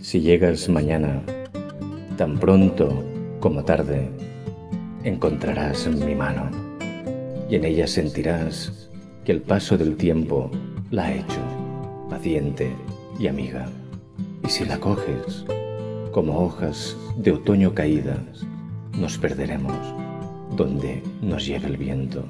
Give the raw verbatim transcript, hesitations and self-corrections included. Si llegas mañana, tan pronto como tarde, encontrarás mi mano y en ella sentirás que el paso del tiempo la ha hecho paciente y amiga. Y si la coges, como hojas de otoño caídas, nos perderemos donde nos lleve el viento.